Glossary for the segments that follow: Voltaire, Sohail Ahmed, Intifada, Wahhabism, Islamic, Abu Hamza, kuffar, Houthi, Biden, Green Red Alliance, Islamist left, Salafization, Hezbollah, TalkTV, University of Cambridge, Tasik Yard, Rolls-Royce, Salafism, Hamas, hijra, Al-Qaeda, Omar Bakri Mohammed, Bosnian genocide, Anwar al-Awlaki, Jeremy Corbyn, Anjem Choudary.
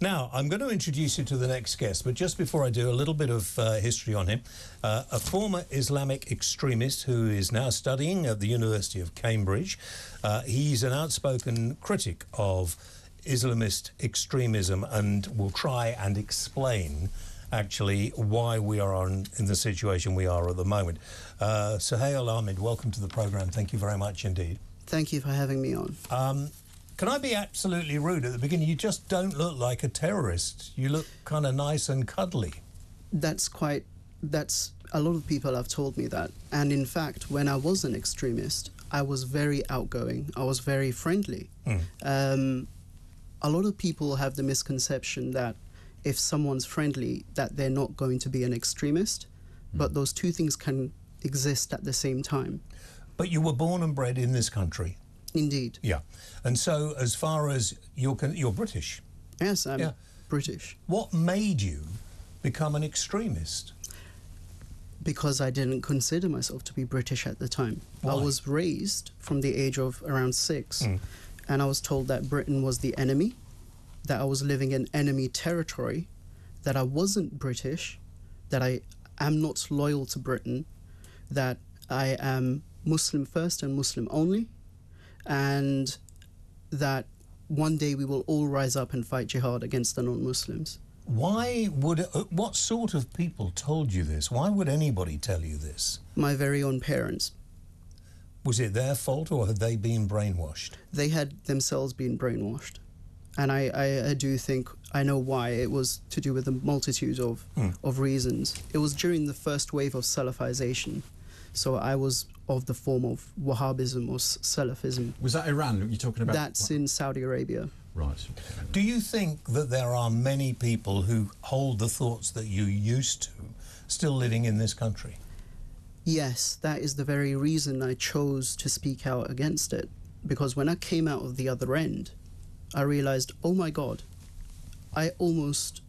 Now, I'm going to introduce you to the next guest, but just before I do, a little bit of history on him. A former Islamic extremist who is now studying at the University of Cambridge. He's an outspoken critic of Islamist extremism and will try and explain actually why we are in the situation we are at the moment. Sohail Ahmed, welcome to the programme. Thank you very much indeed. Thank you for having me on. Can I be absolutely rude at the beginning? You just don't look like a terrorist. You look kind of nice and cuddly. That's a lot of people have told me that. And in fact, when I was an extremist, I was very outgoing. I was very friendly. A lot of people have the misconception that if someone's friendly, that they're not going to be an extremist. But those two things can exist at the same time. But you were born and bred in this country. Indeed. Yeah. And so as far as you're British. Yes, I'm British. What made you become an extremist? Because I didn't consider myself to be British at the time. Why? I was raised from the age of around 6 and I was told that Britain was the enemy, that I was living in enemy territory, that I wasn't British, that I am not loyal to Britain, that I am Muslim first and Muslim only, and that one day we will all rise up and fight jihad against the non-Muslims. Why would, what sort of people told you this? Why would anybody tell you this? My very own parents. Was it their fault or had they been brainwashed? They had themselves been brainwashed. And I do think I know why. It was to do with a multitude of reasons. It was during the first wave of Salafization. So I was of the form of Wahhabism or Salafism. Was that Iran you're talking about? That's in Saudi Arabia. Right. Do you think that there are many people who hold the thoughts that you used to still living in this country? Yes, that is the very reason I chose to speak out against it. Because when I came out of the other end, I realized, oh my God, I was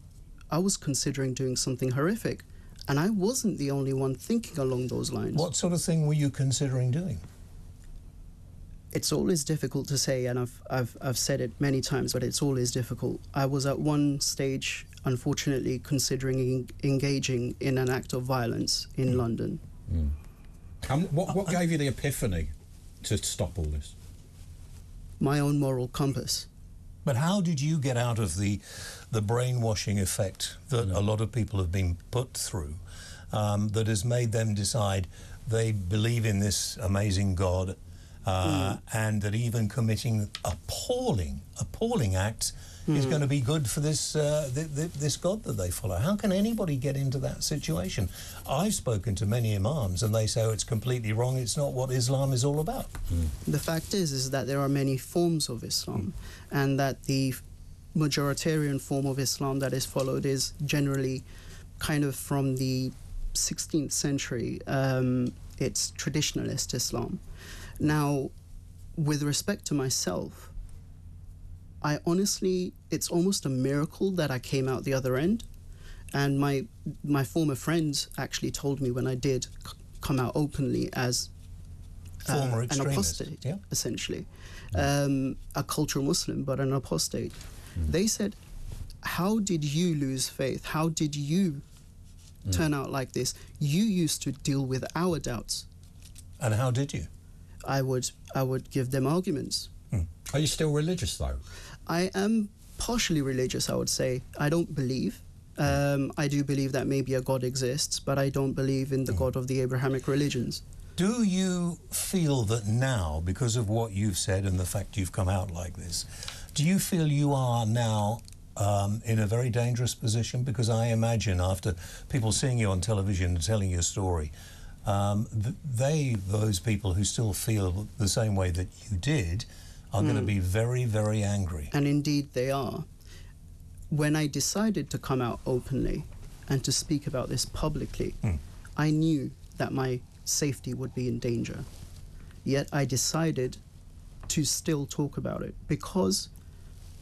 considering doing something horrific. And I wasn't the only one thinking along those lines. What sort of thing were you considering doing? It's always difficult to say, and I've said it many times, but it's always difficult. I was at one stage, unfortunately, considering engaging in an act of violence in London. And what gave you the epiphany to stop all this? My own moral compass. But how did you get out of the brainwashing effect that a lot of people have been put through, that has made them decide they believe in this amazing God, and that even committing appalling, appalling acts is going to be good for this this God that they follow? How can anybody get into that situation? I've spoken to many imams and they say, oh, it's completely wrong, it's not what Islam is all about. The fact is that there are many forms of Islam and that the majoritarian form of Islam that is followed is generally kind of from the 16th century. It's traditionalist Islam. Now, with respect to myself, I honestly, it's almost a miracle that I came out the other end. And my former friends actually told me when I did come out openly as former an apostate, essentially. A cultural Muslim, but an apostate. They said, how did you lose faith? How did you turn out like this? You used to deal with our doubts. And how did you? I would give them arguments. Are you still religious, though? I am partially religious, I would say. I don't believe. I do believe that maybe a God exists, but I don't believe in the God of the Abrahamic religions. Do you feel that now, because of what you've said and the fact you've come out like this, do you feel you are now in a very dangerous position? Because I imagine after people seeing you on television and telling your story, those people who still feel the same way that you did are going to be very, very angry. And indeed they are. When I decided to come out openly and to speak about this publicly, I knew that my safety would be in danger. Yet I decided to still talk about it because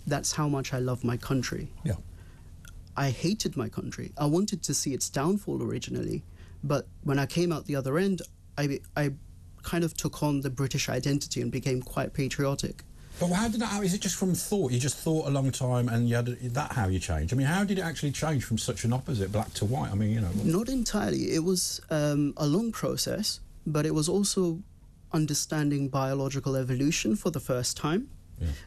that's how much I love my country. Yeah. I hated my country. I wanted to see its downfall originally, but when I came out the other end, I kind of took on the British identity and became quite patriotic. But how did that? Is it just from thought? You just thought a long time, and you had that how you changed? I mean, how did it actually change from such an opposite, black to white? I mean, you know. Not entirely. It was a long process, but it was also understanding biological evolution for the first time.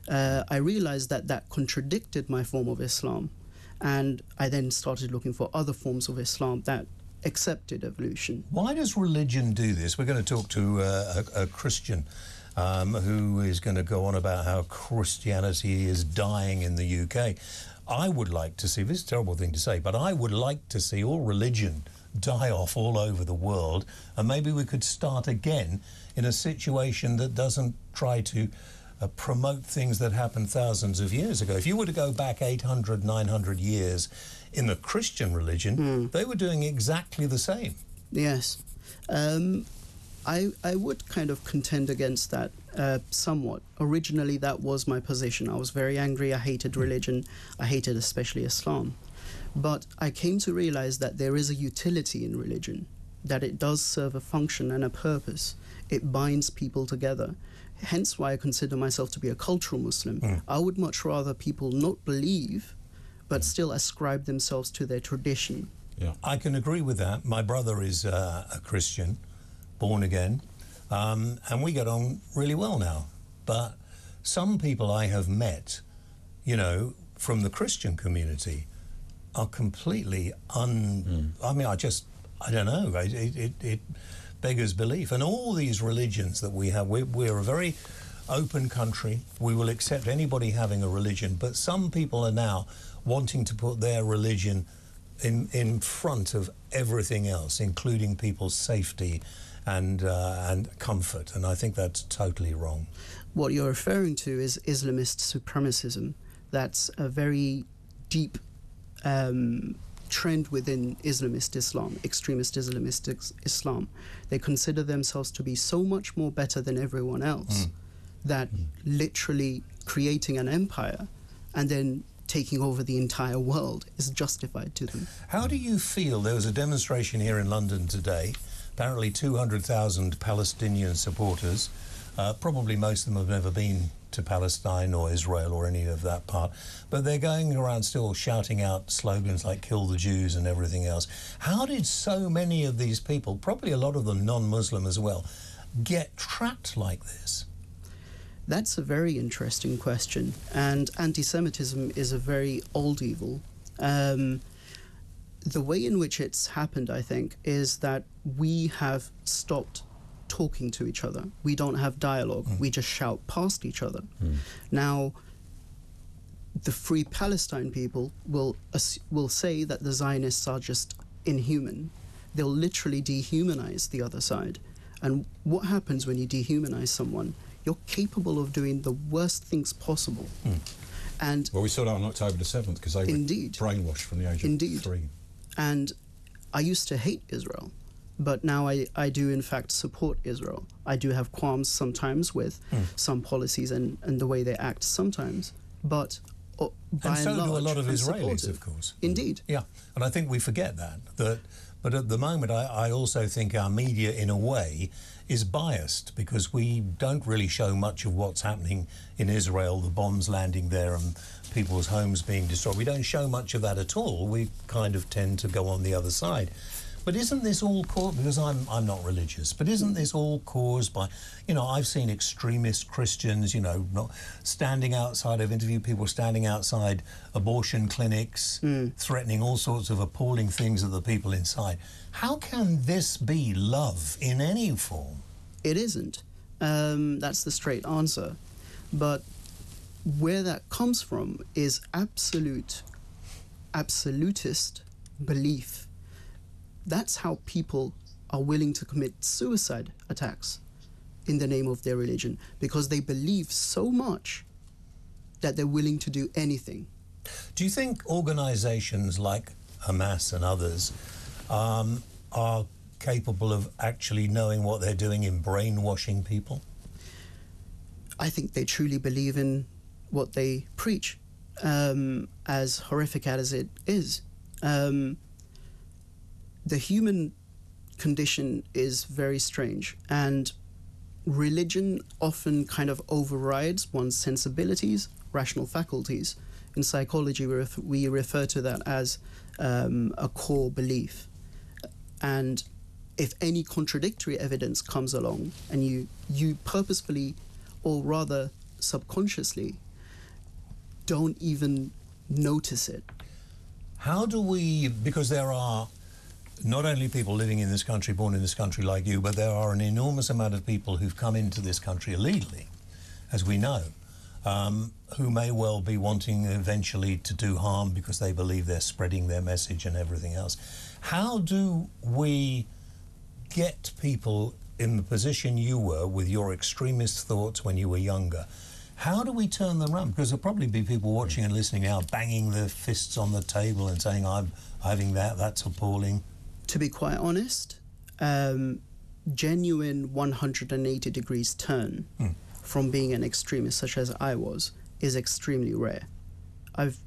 Yeah. I realized that that contradicted my form of Islam, and I then started looking for other forms of Islam that accepted evolution. Why does religion do this? We're going to talk to a Christian who is going to go on about how Christianity is dying in the UK. I would like to see, this is a terrible thing to say, but I would like to see all religion die off all over the world, and maybe we could start again in a situation that doesn't try to promote things that happened thousands of years ago. If you were to go back 800, 900 years in the Christian religion, they were doing exactly the same. Yes. I would kind of contend against that somewhat. Originally, that was my position. I was very angry. I hated religion. I hated especially Islam. But I came to realize that there is a utility in religion, that it does serve a function and a purpose. It binds people together. Hence why I consider myself to be a cultural Muslim. I would much rather people not believe, but still ascribe themselves to their tradition. Yeah. I can agree with that. My brother is a Christian, born again, and we get on really well now. But some people I have met, you know, from the Christian community are completely I mean, I don't know. It beggars belief. And all these religions that we have, we're a very open country. We will accept anybody having a religion, but some people are now wanting to put their religion in front of everything else, including people's safety and comfort. And I think that's totally wrong. What you're referring to is Islamist supremacism. That's a very deep trend within Islamist Islam, extremist Islamist Islam. They consider themselves to be so much more better than everyone else that literally creating an empire and then taking over the entire world is justified to them. How do you feel? There was a demonstration here in London today, apparently 200,000 Palestinian supporters. Probably most of them have never been to Palestine or Israel or any of that part, but they're going around still shouting out slogans like "kill the Jews" and everything else. How did so many of these people, probably a lot of them non-Muslim as well, get trapped like this? That's a very interesting question, and anti-Semitism is a very old evil. The way in which it's happened, I think, is that we have stopped talking to each other. We don't have dialogue. We just shout past each other. Now, the Free Palestine people will say that the Zionists are just inhuman. They'll literally dehumanize the other side. And what happens when you dehumanize someone? You're capable of doing the worst things possible. And well, we saw that on October the 7th because they were brainwashed from the age of 3. And I used to hate Israel. But now I do, in fact, support Israel. I do have qualms sometimes with some policies and the way they act sometimes. But by and large, do a lot of Israelis, of course. Indeed. Yeah, and I think we forget that. But at the moment, I also think our media, in a way, is biased because we don't really show much of what's happening in Israel, the bombs landing there and people's homes being destroyed. We don't show much of that at all. We kind of tend to go on the other side. But isn't this all caused, because I'm not religious, but isn't this all caused by, you know, I've seen extremist Christians, you know, not standing outside, I've interviewed people standing outside abortion clinics, threatening all sorts of appalling things at the people inside. How can this be love in any form? It isn't. That's the straight answer. But where that comes from is absolutist belief. That's how people are willing to commit suicide attacks in the name of their religion, because they believe so much that they're willing to do anything. Do you think organizations like Hamas and others are capable of actually knowing what they're doing in brainwashing people? I think they truly believe in what they preach, as horrific as it is. The human condition is very strange, and religion often kind of overrides one's sensibilities, rational faculties. In psychology, we refer to that as a core belief. And if any contradictory evidence comes along and you purposefully, or rather subconsciously, don't even notice it. How do we, because there are not only people living in this country, born in this country like you, but there are an enormous amount of people who've come into this country illegally, as we know, who may well be wanting eventually to do harm because they believe they're spreading their message and everything else. How do we get people in the position you were with your extremist thoughts when you were younger? How do we turn them around? Because there'll probably be people watching and listening now banging their fists on the table and saying, I'm having that, that's appalling. To be quite honest, genuine 180 degrees turn from being an extremist such as I was is extremely rare. I've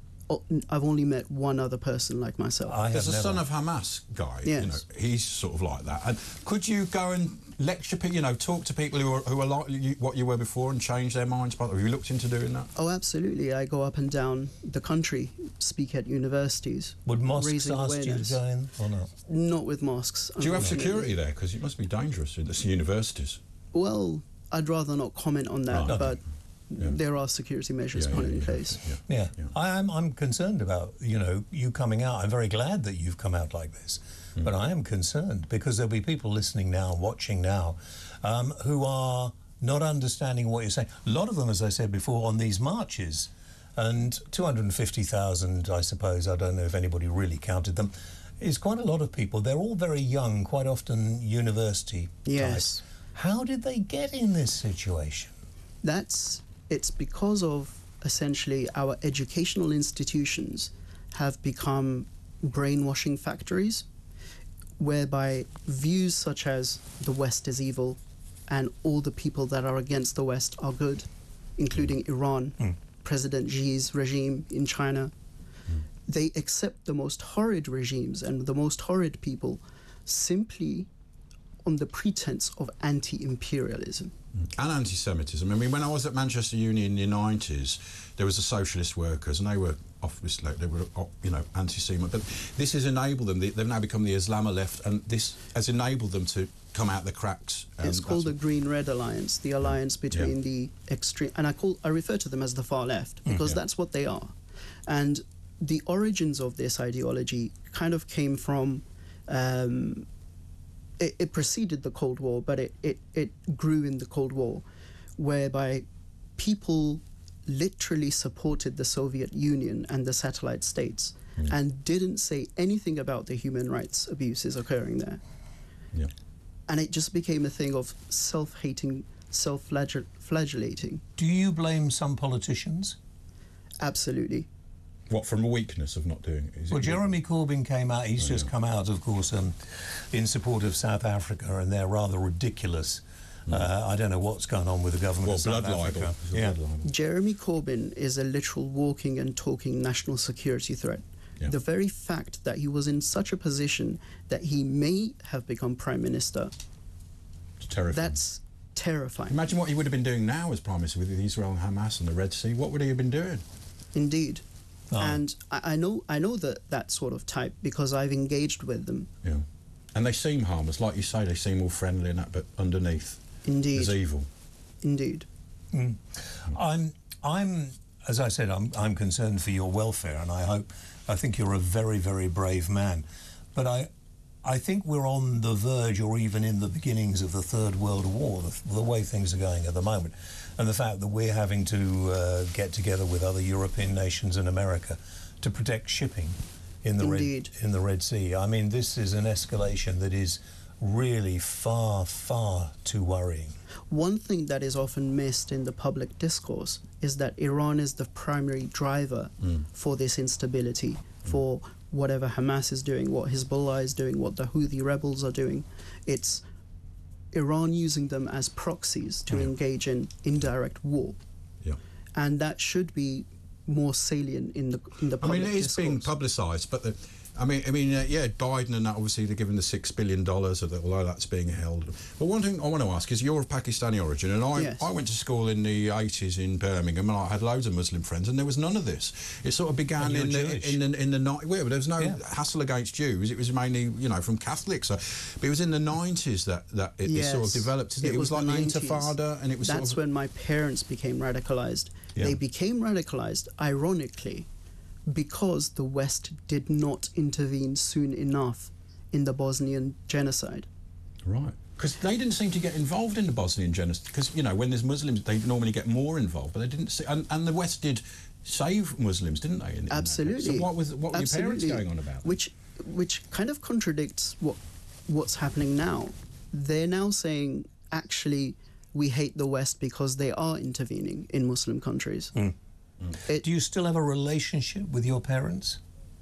only met one other person like myself. There's a son of Hamas guy, you know, he's sort of like that. And could you go and lecture people, you know, talk to people who are like you, what you were before, and change their minds? Have you looked into doing that? Oh, absolutely. I go up and down the country, speak at universities. Would mosques ask you to go in or not? Not with mosques. Do you have security there? Because it must be dangerous in the universities. Well, I'd rather not comment on that, but... Yeah. There are security measures put in place. I'm concerned about, you know, you coming out. I'm very glad that you've come out like this, but I am concerned because there'll be people listening now, watching now, who are not understanding what you're saying. A lot of them, as I said before, on these marches, and 250,000, I suppose, I don't know if anybody really counted them, is quite a lot of people. They're all very young, quite often university type. How did they get in this situation? It's because of, essentially, our educational institutions have become brainwashing factories, whereby views such as the West is evil and all the people that are against the West are good, including Iran, President Xi's regime in China. They accept the most horrid regimes and the most horrid people simply on the pretense of anti-imperialism. And anti-Semitism. I mean, when I was at Manchester Uni in the 90s, there was the socialist workers, and they were obviously, they were, you know, anti-Semitic. But this has enabled them. They've now become the Islamist left, and this has enabled them to come out the cracks. It's called the Green Red Alliance, the alliance between the extreme, and I refer to them as the far left because that's what they are. And the origins of this ideology kind of came from. It preceded the Cold War, but it grew in the Cold War, whereby people literally supported the Soviet Union and the satellite states and didn't say anything about the human rights abuses occurring there. And it just became a thing of self-hating, self-flagellating. Do you blame some politicians? Absolutely. What, from a weakness of not doing it? Well, Jeremy Corbyn came out, he's just come out, of course, in support of South Africa, and they're rather ridiculous. I don't know what's going on with the government of South Africa. Blood libel. Jeremy Corbyn is a literal walking and talking national security threat. The very fact that he was in such a position that he may have become Prime Minister, it's terrifying. That's terrifying. Imagine what he would have been doing now as Prime Minister with Israel and Hamas and the Red Sea. What would he have been doing? Indeed. And I know that sort of type because I've engaged with them. And they seem harmless, like you say. They seem all friendly and that, but underneath, is evil. Indeed. I'm, as I said, I'm concerned for your welfare, and I think you're a very, very brave man. But I think we're on the verge, or even in the beginnings of the Third World War, the way things are going at the moment, and the fact that we're having to get together with other European nations and America to protect shipping in the Red Sea. I mean, this is an escalation that is really far, far too worrying. One thing that is often missed in the public discourse is that Iran is the primary driver for this instability, for whatever Hamas is doing, what Hezbollah is doing, what the Houthi rebels are doing. It's Iran using them as proxies to engage in indirect war. And that should be more salient in the public discourse. I mean, it is being publicised, but I mean, Biden and that, obviously, they're giving the $6 billion, although that's being held. But one thing I want to ask is, you're of Pakistani origin, and I went to school in the 80s in Birmingham, and I had loads of Muslim friends, and there was none of this. It sort of began in the there was no hassle against Jews. It was mainly, you know, from Catholics. But it was in the 90s that it sort of developed, isn't it? It was like the Intifada, and it was That's when my parents became radicalized. Yeah. They became radicalized, ironically, because the West did not intervene soon enough in the Bosnian genocide. Right. Because they didn't seem to get involved in the Bosnian genocide. Because, you know, when there's Muslims, they normally get more involved. But they didn't see, and the West did save Muslims, didn't they? Absolutely. So what were your parents going on about? Which kind of contradicts what's happening now. They're now saying, actually, we hate the West because they are intervening in Muslim countries. Mm. Do you still have a relationship with your parents?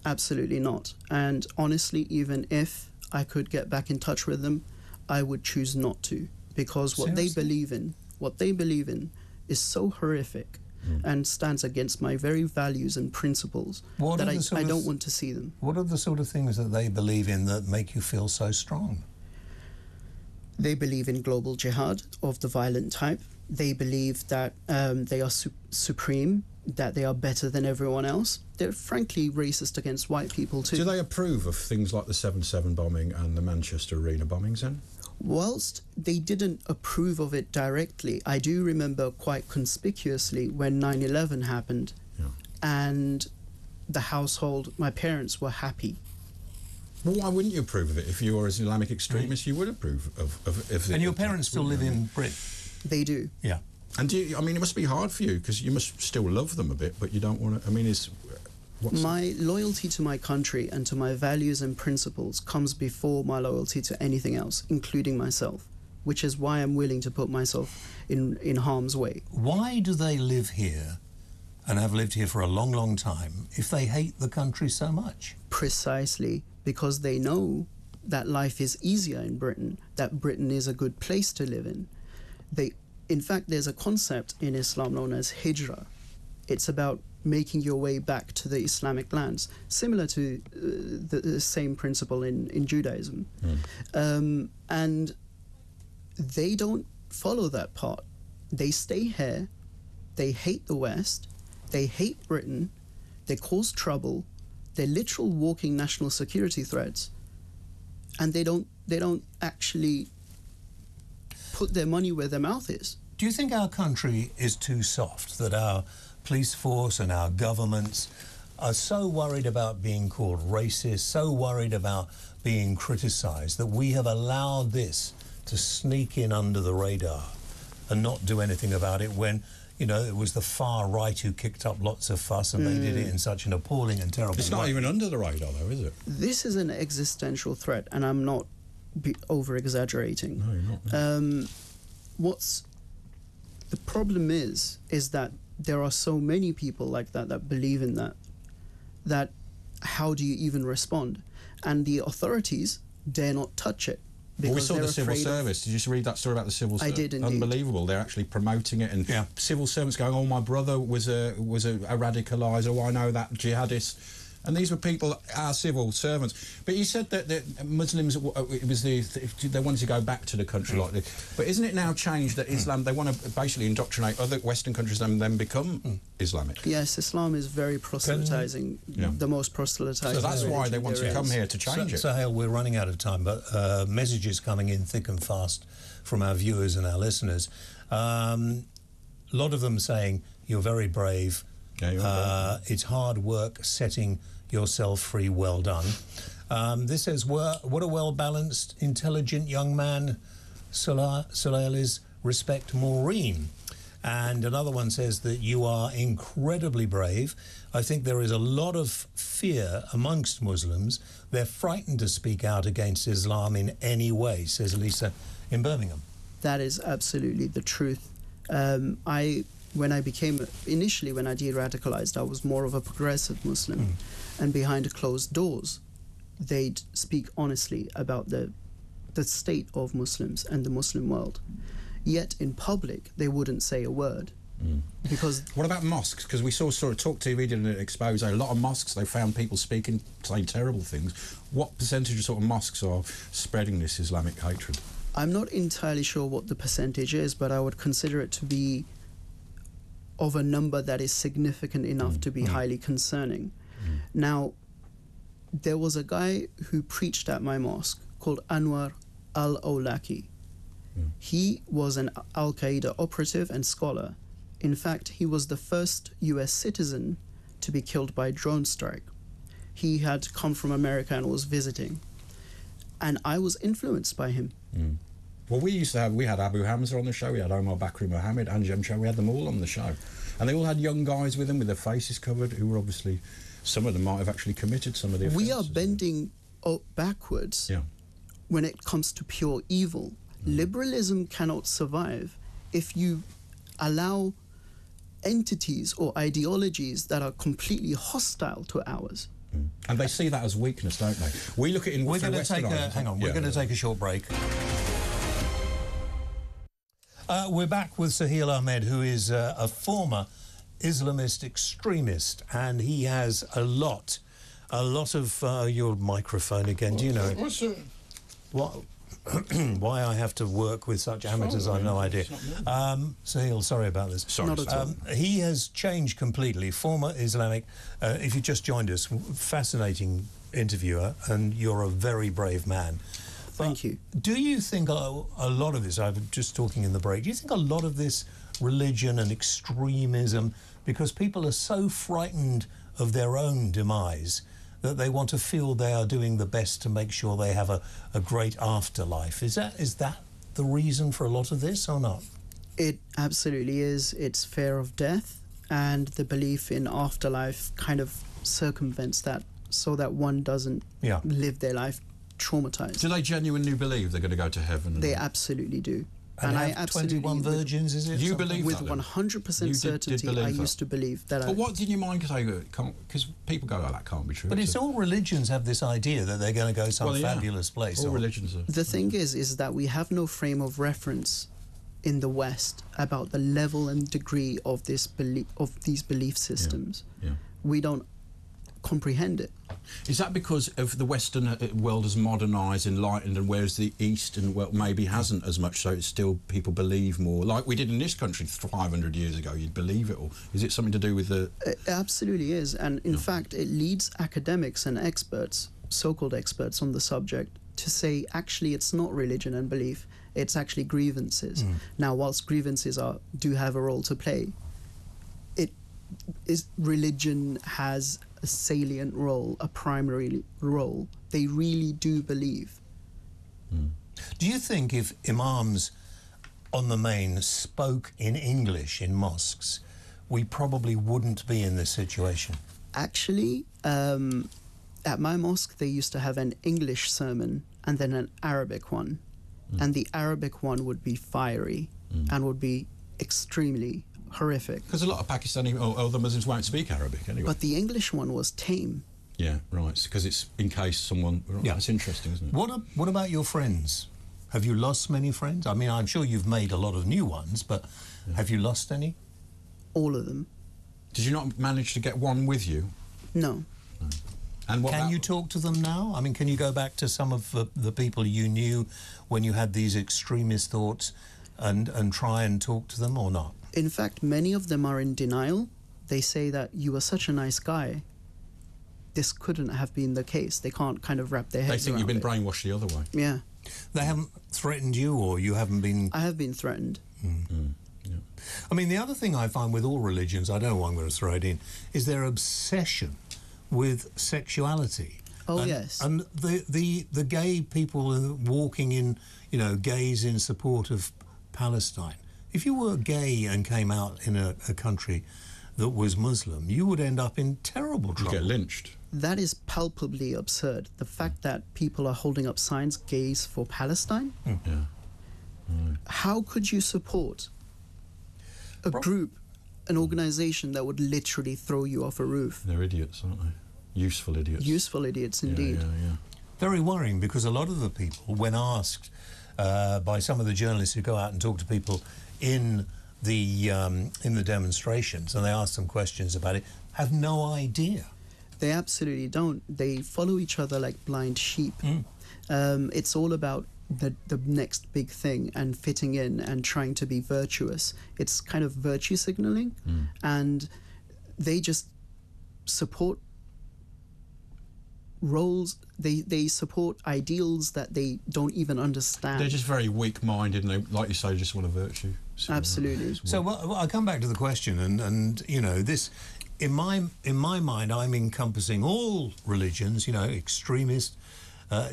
Absolutely not. And honestly, even if I could get back in touch with them, I would choose not to, because what they believe in is so horrific and stands against my very values and principles that I don't want to see them. What are the sort of things that they believe in that make you feel so strong? They believe in global jihad of the violent type. They believe that they are supreme, that they are better than everyone else. They're frankly racist against white people too. Do they approve of things like the 7/7 bombing and the Manchester Arena bombings then? Whilst they didn't approve of it directly, I do remember quite conspicuously when 9/11 happened and the household, my parents were happy. Well, why wouldn't you approve of it? If you were an Islamic extremist, you would approve of it. And your parents still live in Britain? They do. Yeah. And do you, I mean, it must be hard for you, because you must still love them a bit, but you don't want to, I mean, my loyalty to my country and to my values and principles comes before my loyalty to anything else, including myself, which is why I'm willing to put myself in harm's way. Why do they live here and have lived here for a long, long time if they hate the country so much? Precisely, because they know that life is easier in Britain, that Britain is a good place to live in. In fact, there's a concept in Islam known as hijra. It's about making your way back to the Islamic lands, similar to the same principle in Judaism. And they don't follow that part. They stay here, they hate the West, they hate Britain, they cause trouble, they're literal walking national security threats, and they don't actually put their money where their mouth is. Do you think our country is too soft, that our police force and our governments are so worried about being called racist, so worried about being criticised, that we have allowed this to sneak in under the radar and not do anything about it when, you know, it was the far right who kicked up lots of fuss and they did it in such an appalling and terrible way? It's not even under the radar, though, is it? This is an existential threat, and I'm not over-exaggerating. No, you're not. The problem is that there are so many people like that believe in that how do you even respond? And the authorities dare not touch it. Well, we saw the civil service. Did you just read that story about the civil service? I did, indeed. Unbelievable. They're actually promoting it, and civil servants going, "Oh, my brother was a radicaliser. Oh, I know that jihadist." And these were people, our civil servants. But you said that Muslims, it was they wanted to go back to the country like this. But isn't it now changed that Islam, they want to basically indoctrinate other Western countries and then become Islamic? Yes, Islam is very proselytising, the most proselytising. So that's why they want to come here to change it. Sohail, we're running out of time, but messages coming in thick and fast from our viewers and our listeners. A lot of them saying, "You're very brave. It's hard work setting yourself free. Well done." This says, "What a well-balanced, intelligent young man Sohail is. Respect Maureen." And another one says that you are incredibly brave. "I think there is a lot of fear amongst Muslims. They're frightened to speak out against Islam in any way," says Lisa in Birmingham. That is absolutely the truth. Initially when I de-radicalized, I was more of a progressive Muslim. And behind closed doors, they'd speak honestly about the state of Muslims and the Muslim world. Yet in public, they wouldn't say a word. Because what about mosques? Because we sort of Talk TV did an expose. A lot of mosques, they found people speaking, saying terrible things. What percentage of mosques are spreading this Islamic hatred? I'm not entirely sure what the percentage is, but I would consider it to be of a number that is significant enough to be highly concerning. Now, there was a guy who preached at my mosque called Anwar al-Awlaki. He was an Al-Qaeda operative and scholar. In fact, he was the first US citizen to be killed by drone strike. He had come from America and was visiting. And I was influenced by him. Well, we had Abu Hamza on the show, we had Omar Bakri Mohammed, Anjem Choudary, we had them all on the show. And they all had young guys with them with their faces covered who were obviously, some of them might have actually committed some of the offences. We are bending backwards when it comes to pure evil. Liberalism cannot survive if you allow entities or ideologies that are completely hostile to ours. And they see that as weakness, don't they? We look at in Western eyes. Hang on, we're going to take a short break. We're back with Sohail Ahmed, who is a former Islamist extremist, and he has a lot of your microphone again. Do you know what? Why I have to work with such amateurs, I've no idea. Sohail, sorry about this. He has changed completely. Former Islamic, if you just joined us, fascinating interviewer, and you're a very brave man. But thank you. Do you think a lot of this, I was just talking in the break, do you think a lot of this religion and extremism, because people are so frightened of their own demise, that they want to feel they are doing the best to make sure they have a great afterlife. Is that the reason for a lot of this or not? It absolutely is. It's fear of death, and the belief in afterlife kind of circumvents that so that one doesn't live their life traumatized. Do they genuinely believe they're going to go to heaven? They absolutely do. And I absolutely 21 virgins, is it? You believe that? With 100% certainty, I used to believe that. But what did your mind say? Because people go, oh, that can't be true. But it's all religions have this idea that they're going to go some fabulous place. All religions are. The thing is that we have no frame of reference in the West about the level and degree of this these belief systems. We don't comprehend it. Is that because of the Western world has modernised, enlightened, and whereas the East and well maybe hasn't as much, so it's still people believe more, like we did in this country 500 years ago? You'd believe it all. Is it something to do with the? It absolutely is, and in fact, it leads academics and experts, so-called experts on the subject, to say actually it's not religion and belief; it's actually grievances. Now, whilst grievances do have a role to play, religion has a salient role, a primary role. They really do believe. Do you think if imams on the main spoke in English in mosques, we probably wouldn't be in this situation? Actually, at my mosque, they used to have an English sermon and then an Arabic one. And the Arabic one would be fiery and would be extremely horrific. Because a lot of Pakistani or other Muslims won't speak Arabic anyway. But the English one was tame. Yeah, right, because it's in case someone... That's interesting, isn't it? What about your friends? Have you lost many friends? I mean, I'm sure you've made a lot of new ones, but have you lost any? All of them. Did you not manage to get one with you? No. And can you talk to them now? I mean, can you go back to some of the people you knew when you had these extremist thoughts and try and talk to them or not? In fact, many of them are in denial. They say that you were such a nice guy. This couldn't have been the case. They can't kind of wrap their heads around it. They think you've been brainwashed the other way. Yeah. They haven't threatened you, or you haven't been... I have been threatened. I mean, the other thing I find with all religions, I don't know why I'm going to throw it in, is their obsession with sexuality. And the gay people walking in, you know, gays in support of Palestine. If you were gay and came out in a country that was Muslim, you would end up in terrible trouble. You'd get lynched. That is palpably absurd. The fact that people are holding up signs, gays for Palestine? How could you support a group, an organisation that would literally throw you off a roof? They're idiots, aren't they? Useful idiots. Useful idiots, indeed. Yeah. Very worrying, because a lot of the people, when asked by some of the journalists who go out and talk to people in in the demonstrations, and they asked them questions about it, have no idea. They absolutely don't. They follow each other like blind sheep. Mm. It's all about the next big thing and fitting in and trying to be virtuous. It's kind of virtue signaling, and they just support roles, they support ideals that they don't even understand. They're just very weak-minded, and they, like you say, just want a virtue. So absolutely. So well, I'll come back to the question, and you know, this, in my mind, I'm encompassing all religions, you know, extremist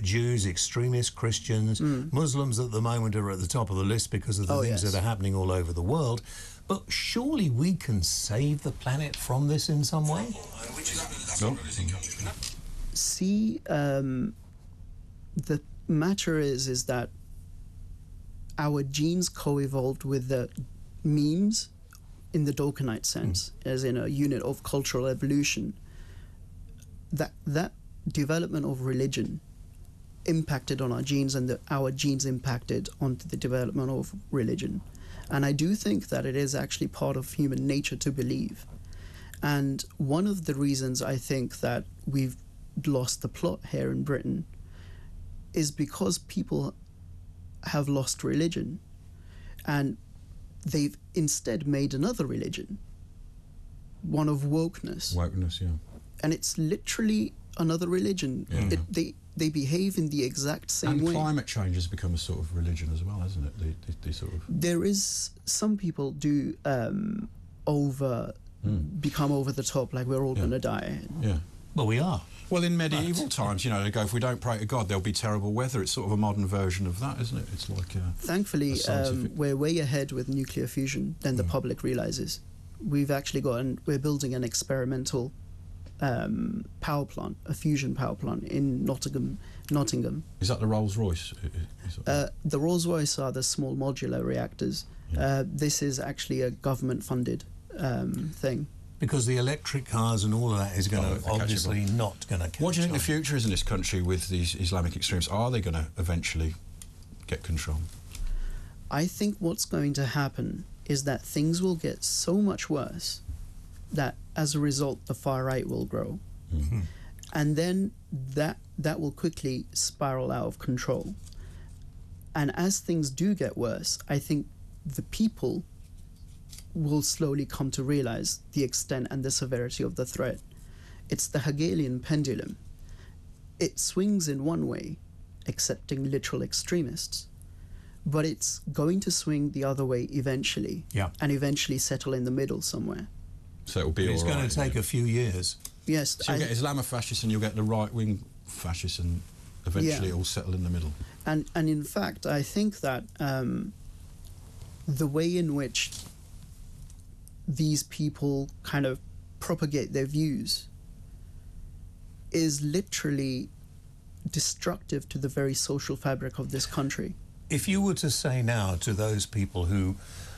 Jews, extremist Christians, Muslims at the moment are at the top of the list because of the things that are happening all over the world. But surely we can save the planet from this in some way? See, the matter is that our genes co-evolved with the memes in the Dawkinite sense, as in a unit of cultural evolution. That development of religion impacted on our genes, and our genes impacted on the development of religion. And I do think that it is actually part of human nature to believe. And one of the reasons I think that we've lost the plot here in Britain is because people have lost religion, and they've instead made another religion, one of wokeness. Wokeness, yeah. And it's literally another religion. Yeah. They behave in the exact same way. And climate change has become a sort of religion as well, hasn't it? They sort of... There is... Some people do become over the top, like we're all going to die. Yeah. Well, we are. Well, in medieval times, you know, they go, if we don't pray to God, there'll be terrible weather. It's sort of a modern version of that, isn't it? It's like a... Thankfully, we're way ahead with nuclear fusion than the public realises. We've actually got... We're building an experimental power plant, a fusion power plant in Nottingham. Is that the Rolls-Royce? The Rolls-Royce are the small modular reactors. Yeah. This is actually a government-funded thing. Because the electric cars and all of that is going to obviously not going to catch up. What do you think the future is in this country with these Islamic extremists? Are they going to eventually get control? I think what's going to happen is that things will get so much worse that as a result the far right will grow, and then that will quickly spiral out of control. And as things do get worse, I think the people will slowly come to realize the extent and the severity of the threat. It's the Hegelian pendulum. It swings in one way, accepting literal extremists, but it's going to swing the other way eventually, and eventually settle in the middle somewhere. So it'll be all right. It's going to take a few years. Yes. So you'll get Islamofascists and you'll get the right-wing fascists, and eventually it will settle in the middle. And in fact, I think that the way in which these people kind of propagate their views is literally destructive to the very social fabric of this country. If you were to say now to those people who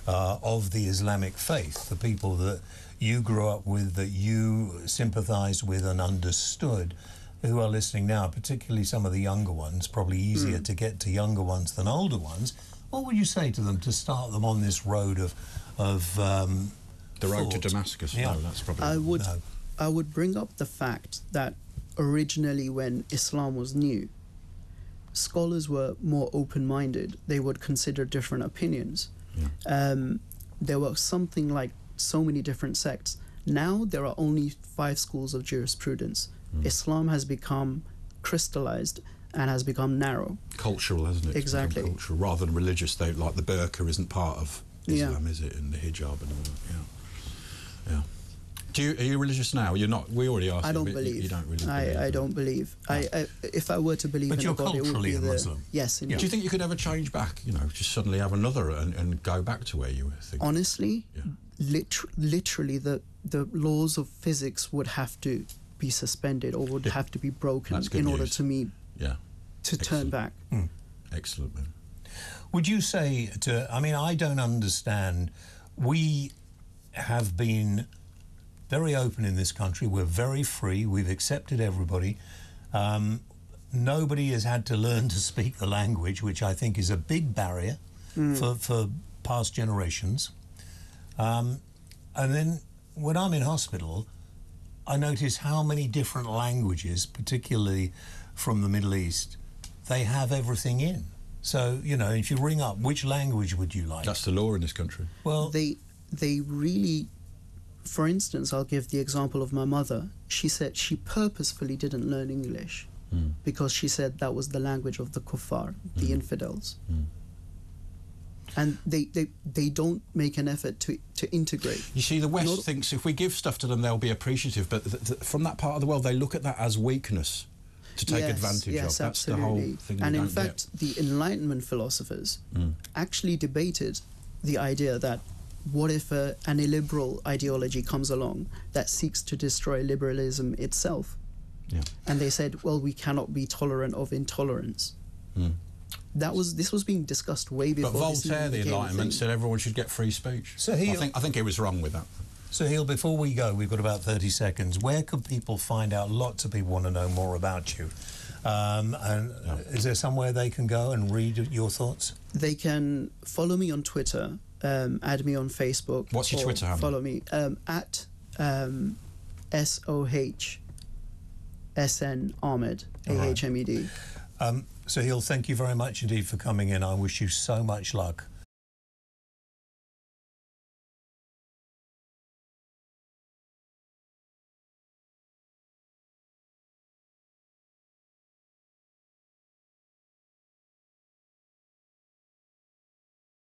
are of the Islamic faith, the people that you grew up with, that you sympathised with and understood, who are listening now, particularly some of the younger ones, probably easier to get to younger ones than older ones, what would you say to them to start them on this road of the road to Damascus? Yeah. No, that's probably... I would bring up the fact that originally when Islam was new, scholars were more open-minded. They would consider different opinions. Yeah. There were something like so many different sects. Now there are only 5 schools of jurisprudence. Islam has become crystallized and has become narrow. Cultural, hasn't it? Exactly. Cultural, rather than religious, though, like the burqa isn't part of Islam, is it? And the hijab and all that. Yeah. Are you religious now? You're not. We already asked. I don't believe. You don't really believe. I don't believe. No. If I were to believe in a God, it would be Muslim. Yes. Yeah. Do you think you could ever change back? You know, just suddenly have another and go back to where you were thinking? Honestly, literally, the laws of physics would have to be suspended or would have to be broken in order to meet. Yeah. To turn back. Excellent, man. Would you say to... I mean, I don't understand. We have been very open in this country. We're very free. We've accepted everybody. Nobody has had to learn to speak the language, which I think is a big barrier for past generations. And then when I'm in hospital, I notice how many different languages, particularly from the Middle East, they have everything in. So, you know, if you ring up, which language would you like? That's the law in this country. Well, they really, for instance, I'll give the example of my mother. She said she purposefully didn't learn English because she said that was the language of the kuffar, the infidels. And they don't make an effort to integrate. You see, the West thinks if we give stuff to them, they'll be appreciative. But from that part of the world, they look at that as weakness to take advantage of. That's absolutely the whole thing. And in fact, the Enlightenment philosophers actually debated the idea that what if an illiberal ideology comes along that seeks to destroy liberalism itself? Yeah. And they said, well, we cannot be tolerant of intolerance. This was being discussed way before. But Voltaire, the Enlightenment, said everyone should get free speech. So I think he was wrong with that. Sohail, before we go, we've got about 30 seconds. Where can people find out? Lots of people want to know more about you. Is there somewhere they can go and read your thoughts? They can follow me on Twitter, add me on Facebook. What's your Twitter handle? Follow me at SOHSN Ahmed, AHMED. Sohail, thank you very much indeed for coming in. I wish you so much luck